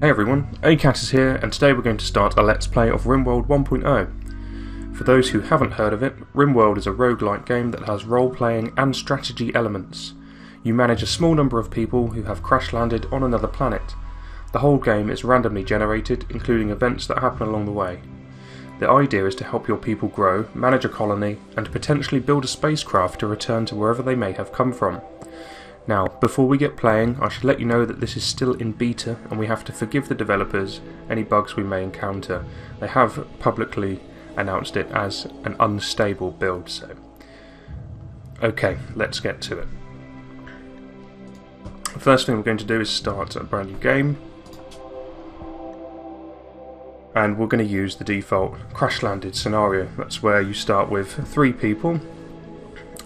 Hey everyone, Acat is here, and today we're going to start a Let's Play of RimWorld 1.0. For those who haven't heard of it, RimWorld is a roguelike game that has role-playing and strategy elements. You manage a small number of people who have crash-landed on another planet. The whole game is randomly generated, including events that happen along the way. The idea is to help your people grow, manage a colony, and potentially build a spacecraft to return to wherever they may have come from. Now, before we get playing, I should let you know that this is still in beta and we have to forgive the developers any bugs we may encounter. They have publicly announced it as an unstable build, so... Okay, let's get to it. The first thing we're going to do is start a brand new game. And we're going to use the default crash landed scenario. That's where you start with 3 people.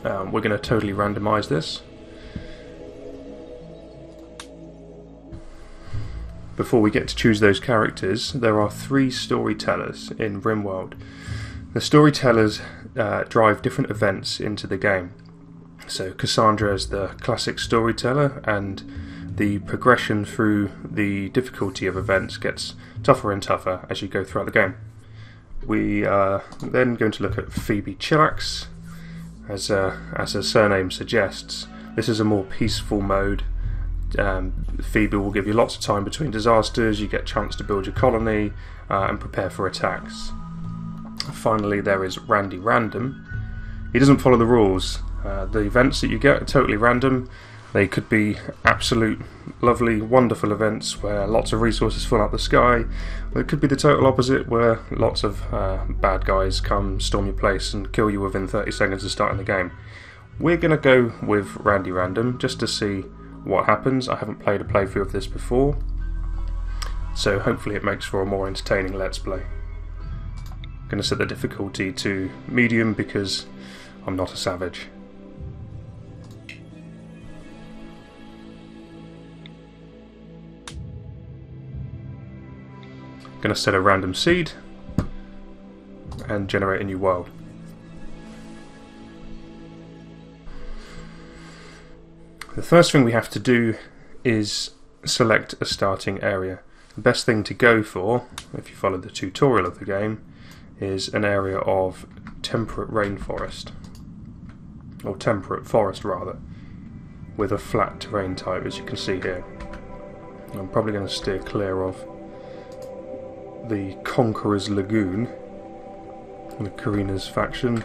We're going to totally randomise this. Before we get to choose those characters, there are 3 storytellers in RimWorld. The storytellers drive different events into the game. So Cassandra is the classic storyteller, and the progression through the difficulty of events gets tougher and tougher as you go throughout the game. We are then going to look at Phoebe Chillax, as her surname suggests. This is a more peaceful mode. Phoebe will give you lots of time between disasters, you get a chance to build your colony and prepare for attacks. Finally, there is Randy Random. He doesn't follow the rules. The events that you get are totally random. They could be absolute, lovely, wonderful events where lots of resources fall out the sky. Or it could be the total opposite, where lots of bad guys come, storm your place and kill you within 30 seconds of starting the game. We're going to go with Randy Random just to see what happens. I haven't played a playthrough of this before, so hopefully it makes for a more entertaining Let's Play. I'm going to set the difficulty to medium because I'm not a savage. I'm going to set a random seed and generate a new world. The first thing we have to do is select a starting area. The best thing to go for, if you follow the tutorial of the game, is an area of temperate rainforest, or temperate forest rather, with a flat terrain type, as you can see here. I'm probably going to steer clear of the Conqueror's Lagoon and the Karina's faction.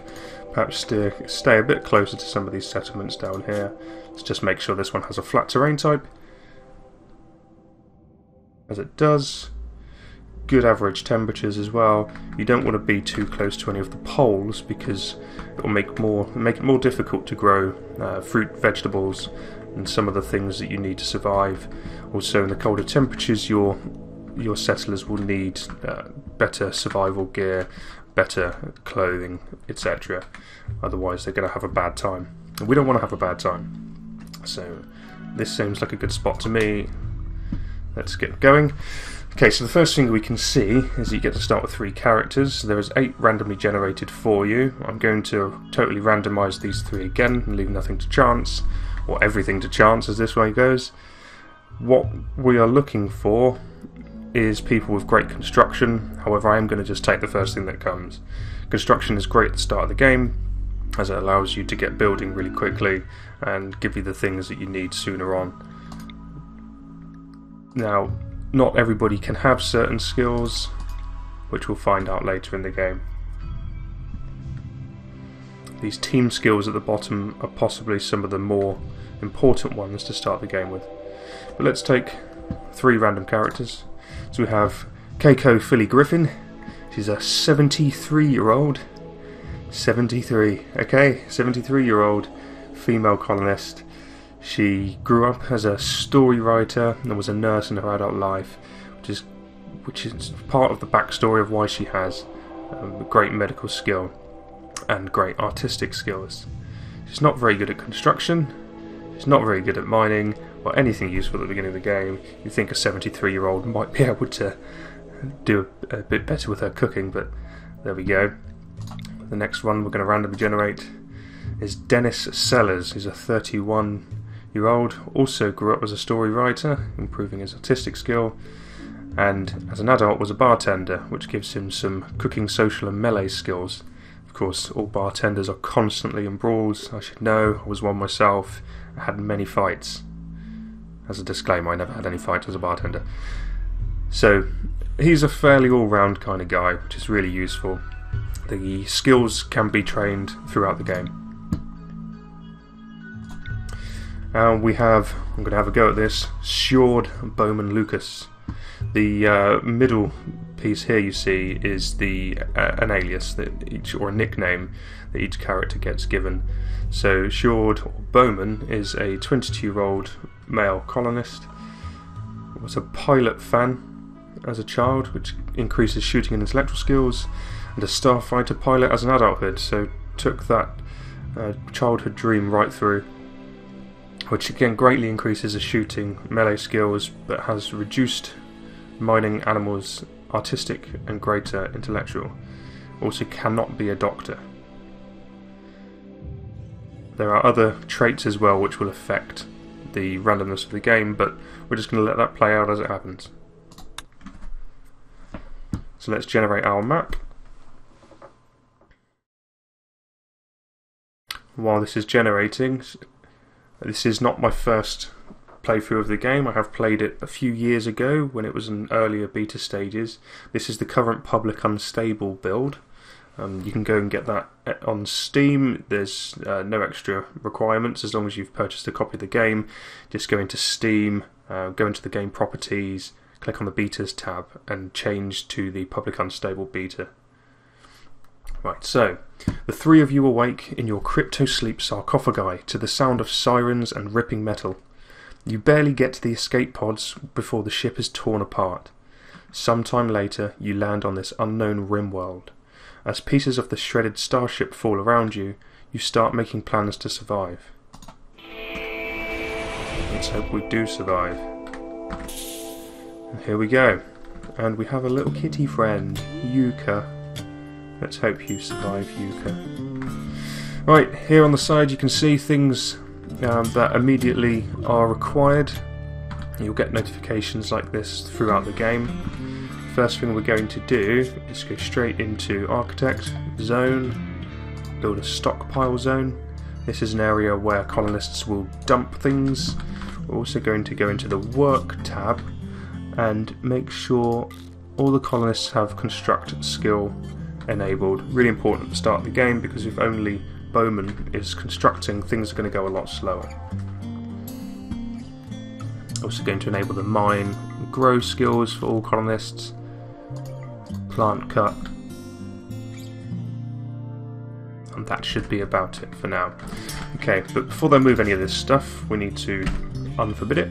Perhaps stay a bit closer to some of these settlements down here. Let's just make sure this one has a flat terrain type. As it does. Good average temperatures as well. You don't want to be too close to any of the poles because it will make it more difficult to grow fruit, vegetables and some of the things that you need to survive. Also, in the colder temperatures your settlers will need better survival gear, better clothing, etc. Otherwise they're going to have a bad time. And we don't want to have a bad time. So this seems like a good spot to me. Let's get going. Okay, so the first thing we can see is you get to start with 3 characters. There is 8 randomly generated for you. I'm going to totally randomise these 3 again and leave nothing to chance, or everything to chance as this way goes. What we are looking for is people with great construction. However, I am going to just take the first thing that comes. Construction is great at the start of the game, as it allows you to get building really quickly and give you the things that you need sooner on. Now, not everybody can have certain skills, which we'll find out later in the game. These team skills at the bottom are possibly some of the more important ones to start the game with. But let's take 3 random characters. So we have Keiko Philly Griffin. She's a 73-year-old. 73, okay, 73-year-old female colonist. She grew up as a story writer and was a nurse in her adult life, which is part of the backstory of why she has great medical skill and great artistic skills. She's not very good at construction. She's not very good at mining or anything useful at the beginning of the game. You'd think a 73-year-old might be able to do a bit better with her cooking, but there we go. The next one we're going to randomly generate is Dennis Sellers. He's a 31-year-old, also grew up as a story writer, improving his artistic skill, and as an adult was a bartender, which gives him some cooking, social and melee skills. Of course, all bartenders are constantly in brawls. I should know, I was one myself. I had many fights. As a disclaimer, I never had any fights as a bartender. So he's a fairly all-round kind of guy, which is really useful. The skills can be trained throughout the game. I'm going to have a go at this, Sjord Bowman Lucas. The middle piece here you see is the an alias that each, or a nickname that each character gets given. So Sjord or Bowman is a 22-year-old male colonist. Was a pilot fan as a child, which increases shooting and intellectual skills, and a starfighter pilot as an adulthood. So took that childhood dream right through, which again greatly increases the shooting, melee skills, but has reduced mining animals, artistic and greater intellectual. Also cannot be a doctor. There are other traits as well which will affect the randomness of the game, but we're just going to let that play out as it happens. So let's generate our map. While this is generating, this is not my first playthrough of the game. I have played it a few years ago when it was in earlier beta stages. This is the current public unstable build. You can go and get that on Steam. There's no extra requirements as long as you've purchased a copy of the game. Just go into Steam, go into the game properties, click on the betas tab and change to the public unstable beta. Right, so the three of you awake in your crypto-sleep sarcophagi to the sound of sirens and ripping metal. You barely get to the escape pods before the ship is torn apart. Sometime later you land on this unknown RimWorld. As pieces of the shredded starship fall around you, you start making plans to survive. Let's hope we do survive. And here we go. And we have a little kitty friend, Yuka. Let's hope you survive, Yuka. Right, here on the side you can see things that immediately are required. You'll get notifications like this throughout the game. First thing we're going to do is go straight into Architect, Zone, build a stockpile zone. This is an area where colonists will dump things. We're also going to go into the Work tab and make sure all the colonists have Construct skill enabled. Really important at the start of the game because if only Bowman is constructing, things are going to go a lot slower. Also going to enable the Mine and Grow skills for all colonists. Plant cut, and that should be about it for now. Okay, but before they move any of this stuff, we need to unforbid it.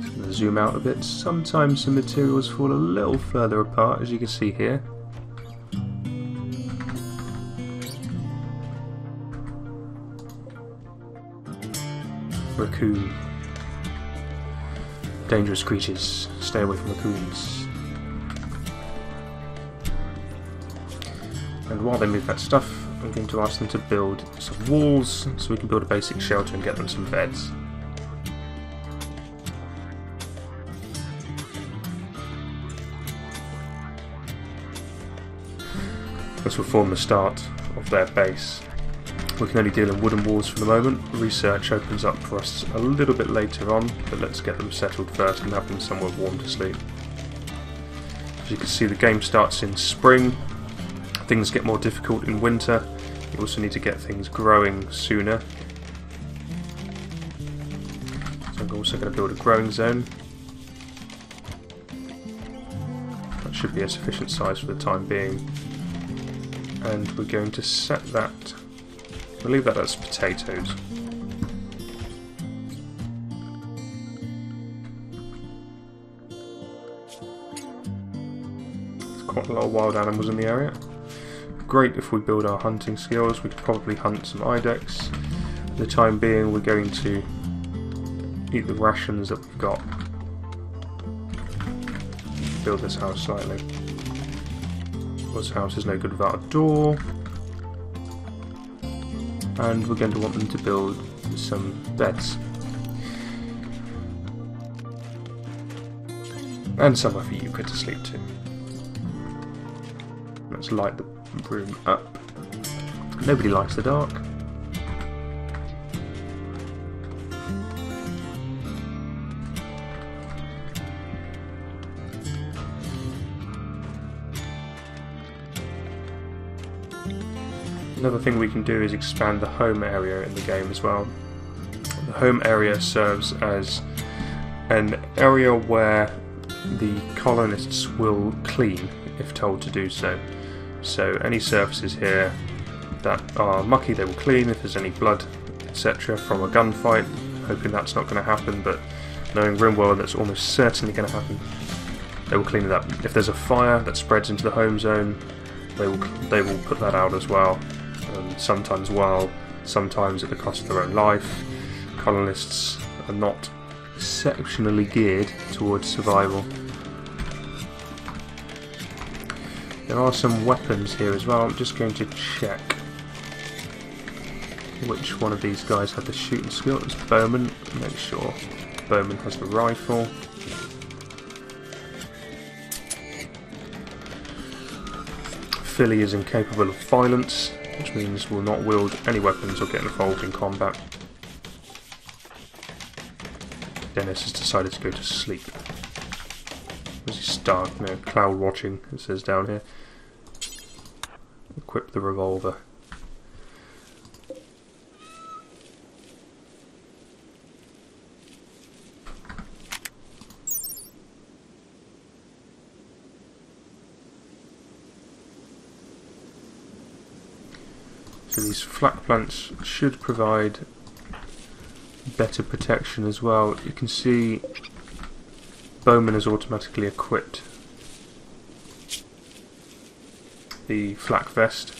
Just going to zoom out a bit. Sometimes the materials fall a little further apart, as you can see here. Raccoon. Dangerous creatures. Stay away from raccoons. And while they move that stuff, I'm going to ask them to build some walls so we can build a basic shelter and get them some beds. This will form the start of their base. We can only deal in wooden walls for the moment. Research opens up for us a little bit later on, but let's get them settled first and have them somewhere warm to sleep. As you can see, the game starts in spring. Things get more difficult in winter. You also need to get things growing sooner. So I'm also going to build a growing zone. That should be a sufficient size for the time being. And we're going to set that. We'll leave that as potatoes. There's quite a lot of wild animals in the area. Great if we build our hunting skills, we could probably hunt some ibex. For the time being we're going to eat the rations that we've got. Build this house slightly. This house is no good without a door. And we're going to want them to build some beds. And somewhere for Yuka to sleep to. Let's light the room up. Nobody likes the dark. Another thing we can do is expand the home area in the game as well. The home area serves as an area where the colonists will clean if told to do so. So any surfaces here that are mucky they will clean, if there's any blood etc. from a gunfight, hoping that's not going to happen, but knowing RimWorld that's almost certainly going to happen, they will clean it up. If there's a fire that spreads into the home zone, they will put that out as well, sometimes at the cost of their own life. Colonists are not exceptionally geared towards survival. There are some weapons here as well. I'm just going to check which one of these guys had the shooting skill. It was Bowman. Make sure Bowman has the rifle. Philly is incapable of violence, which means will not wield any weapons or get involved in combat. Dennis has decided to go to sleep. Was he starved? No, cloud watching, it says down here. Equip the revolver. So these flat plants should provide better protection as well. You can see Bowman is automatically equipped the flak vest.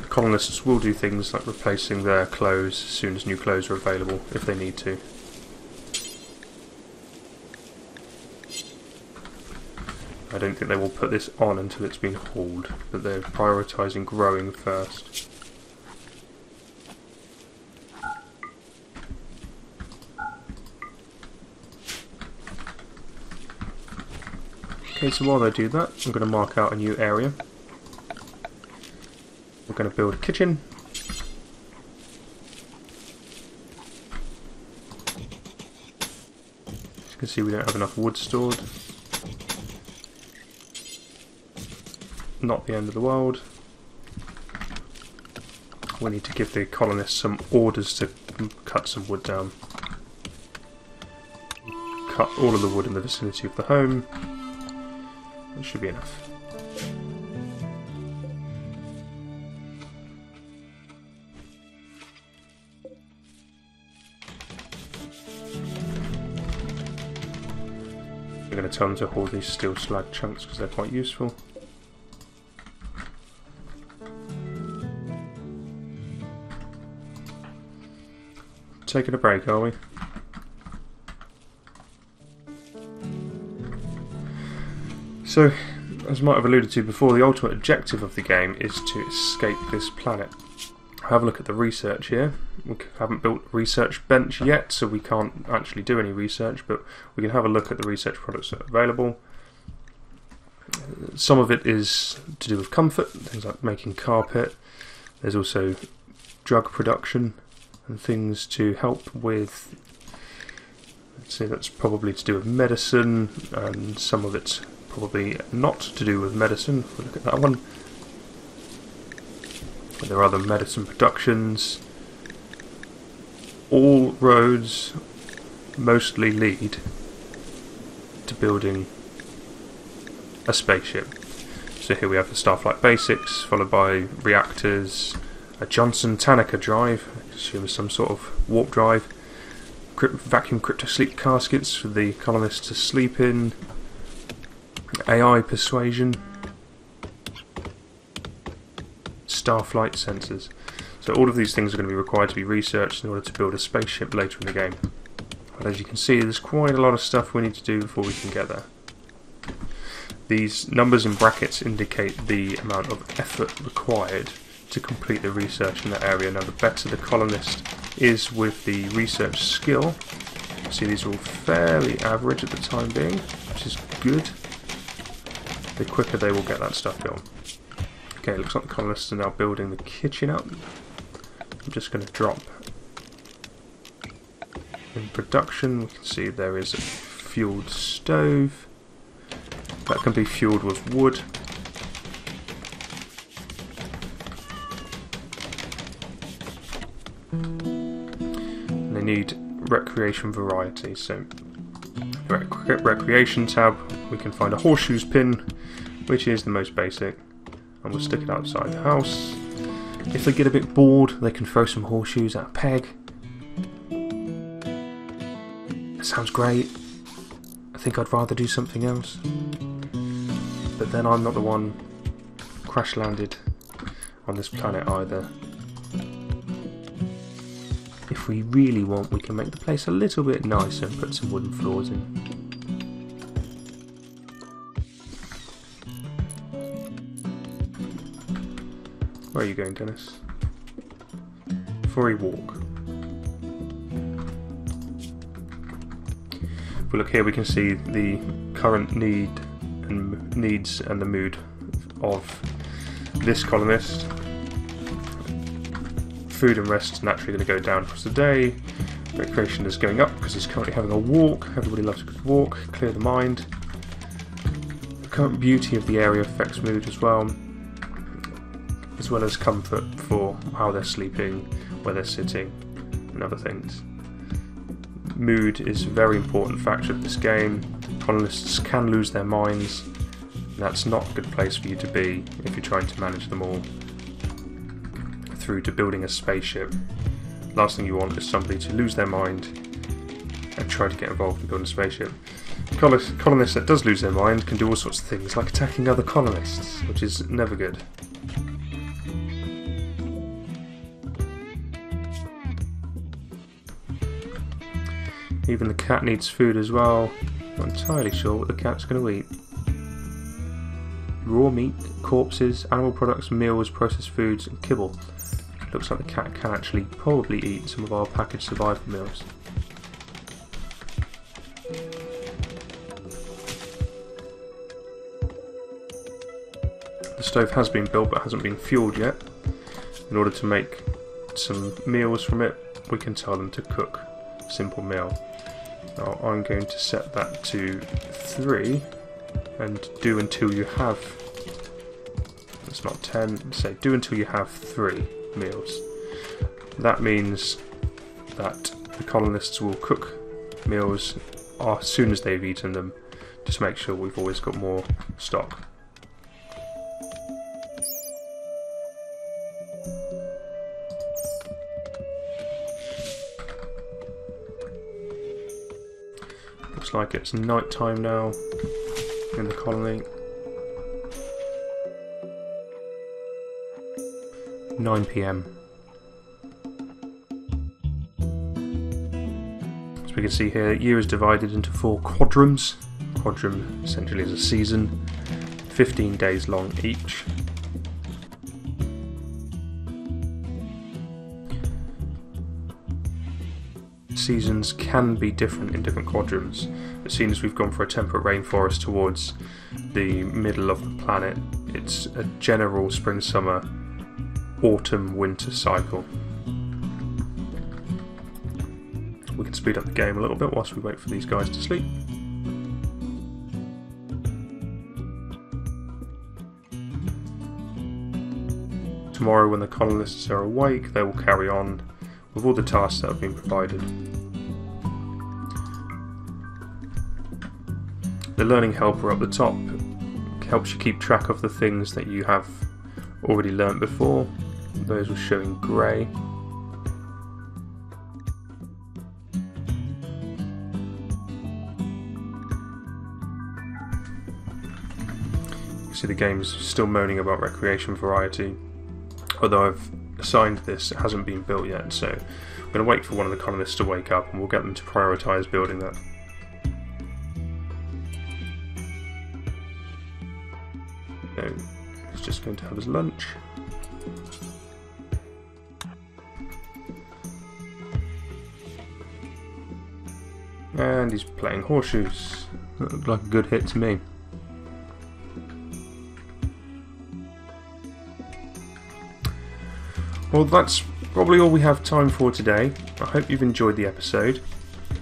The colonists will do things like replacing their clothes as soon as new clothes are available if they need to. I don't think they will put this on until it's been hauled, but they're prioritising growing first. Okay, so while they do that, I'm going to mark out a new area. We're going to build a kitchen. As you can see, we don't have enough wood stored. Not the end of the world. We need to give the colonists some orders to cut some wood down. Cut all of the wood in the vicinity of the home. That should be enough. We're going to tell them to haul these steel slag chunks because they're quite useful. Taking a break, are we? So, as I might have alluded to before, the ultimate objective of the game is to escape this planet. Have a look at the research here. We haven't built a research bench yet, so we can't actually do any research, but we can have a look at the research products that are available. Some of it is to do with comfort, things like making carpet. There's also drug production. And things to help with, let's see, that's probably to do with medicine, and some of it's probably not to do with medicine. We'll look at that one. But there are other medicine productions. All roads mostly lead to building a spaceship. So here we have the Starflight Basics, followed by reactors, a Johnson Tanaka drive, I assume some sort of warp drive, vacuum cryptosleep caskets for the colonists to sleep in, AI persuasion, starflight sensors. So all of these things are going to be required to be researched in order to build a spaceship later in the game. But as you can see, there's quite a lot of stuff we need to do before we can get there. These numbers in brackets indicate the amount of effort required to complete the research in that area. Now, the better the colonist is with the research skill, see these are all fairly average at the time being, which is good, the quicker they will get that stuff going. Okay, looks like the colonists are now building the kitchen up. I'm just going to drop in production. We can see there is a fueled stove. That can be fueled with wood. And they need recreation variety, so the recreation tab, we can find a horseshoes pin, which is the most basic, and we'll stick it outside the house. If they get a bit bored, they can throw some horseshoes at a peg. That sounds great. I think I'd rather do something else. But then I'm not the one crash landed on this planet either. If we really want, we can make the place a little bit nicer and put some wooden floors in. Where are you going, Dennis? For a walk. If we look here, we can see the current needs and the mood of this colonist. Food and rest is naturally going to go down across the day. Recreation is going up because he's currently having a walk. Everybody loves a good walk, clear the mind. The current beauty of the area affects mood as well as comfort for how they're sleeping, where they're sitting, and other things. Mood is a very important factor of this game. Colonists can lose their minds. That's not a good place for you to be if you're trying to manage them all through to building a spaceship. Last thing you want is somebody to lose their mind and try to get involved in building a spaceship. Colonists that does lose their mind can do all sorts of things, like attacking other colonists, which is never good. Even the cat needs food as well. Not entirely sure what the cat's going to eat. Raw meat, corpses, animal products, meals, processed foods, and kibble. Looks like the cat can actually probably eat some of our packaged survival meals. The stove has been built but hasn't been fueled yet. In order to make some meals from it, we can tell them to cook a simple meal. Now I'm going to set that to 3 and do until you have, it's not 10, say do until you have 3 meals. That means that the colonists will cook meals as soon as they've eaten them, just to make sure we've always got more stock. Looks like it's night time now in the colony. 9 PM. As we can see here, year is divided into 4 quadrums. Quadrum essentially is a season, 15 days long each. Seasons can be different in different quadrums. As soon as we've gone for a temperate rainforest towards the middle of the planet, it's a general spring, summer, autumn, winter cycle. We can speed up the game a little bit whilst we wait for these guys to sleep. Tomorrow, when the colonists are awake, they will carry on with all the tasks that have been provided. The learning helper up the top helps you keep track of the things that you have already learnt before. Those will show in grey. You see the game's still moaning about recreation variety, although I've assigned this hasn't been built yet, so I'm going to wait for one of the colonists to wake up and we'll get them to prioritise building that. No, he's just going to have his lunch. And he's playing horseshoes. That looked like a good hit to me. Well, that's probably all we have time for today. I hope you've enjoyed the episode.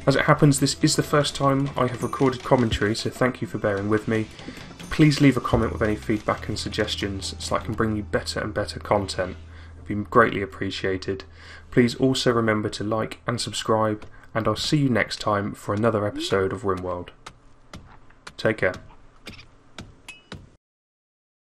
As it happens, this is the first time I have recorded commentary, so thank you for bearing with me. Please leave a comment with any feedback and suggestions so I can bring you better and better content. It would be greatly appreciated. Please also remember to like and subscribe, and I'll see you next time for another episode of RimWorld. Take care.